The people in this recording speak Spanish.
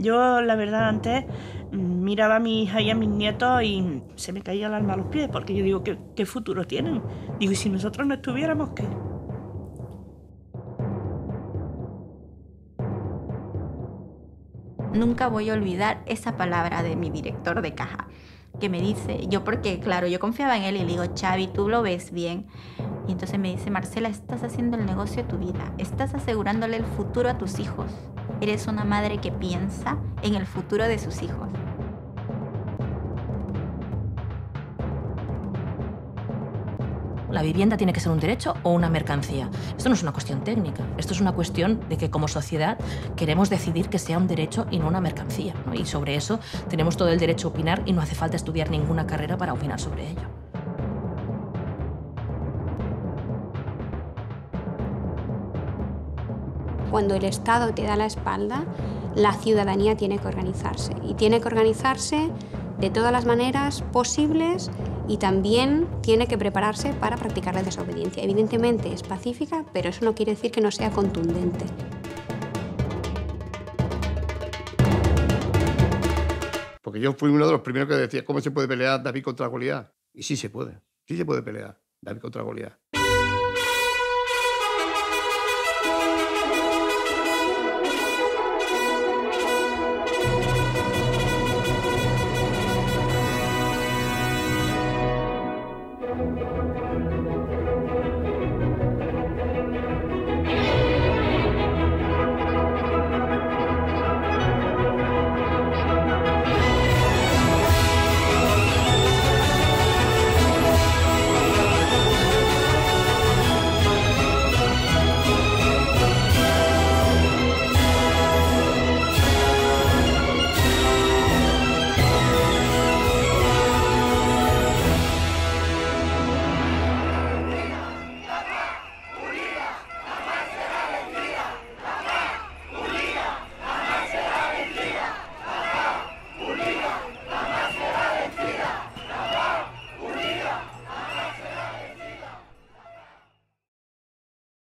Yo, la verdad, antes miraba a mis hijas y a mis nietos y se me caía el alma a los pies, porque yo digo, ¿qué futuro tienen? Digo, ¿y si nosotros no estuviéramos, qué? Nunca voy a olvidar esa palabra de mi director de caja, que me dice, yo porque, claro, yo confiaba en él y le digo, Xavi, tú lo ves bien. Y entonces me dice, Marcela, estás haciendo el negocio de tu vida, estás asegurándole el futuro a tus hijos. Eres una madre que piensa en el futuro de sus hijos. La vivienda tiene que ser un derecho o una mercancía. Esto no es una cuestión técnica, esto es una cuestión de que como sociedad queremos decidir que sea un derecho y no una mercancía, ¿no? Y sobre eso tenemos todo el derecho a opinar y no hace falta estudiar ninguna carrera para opinar sobre ello. Cuando el Estado te da la espalda, la ciudadanía tiene que organizarse. Y tiene que organizarse de todas las maneras posibles y también tiene que prepararse para practicar la desobediencia. Evidentemente es pacífica, pero eso no quiere decir que no sea contundente. Porque yo fui uno de los primeros que decía, ¿cómo se puede pelear David contra Goliat? Y sí se puede pelear David contra Goliat.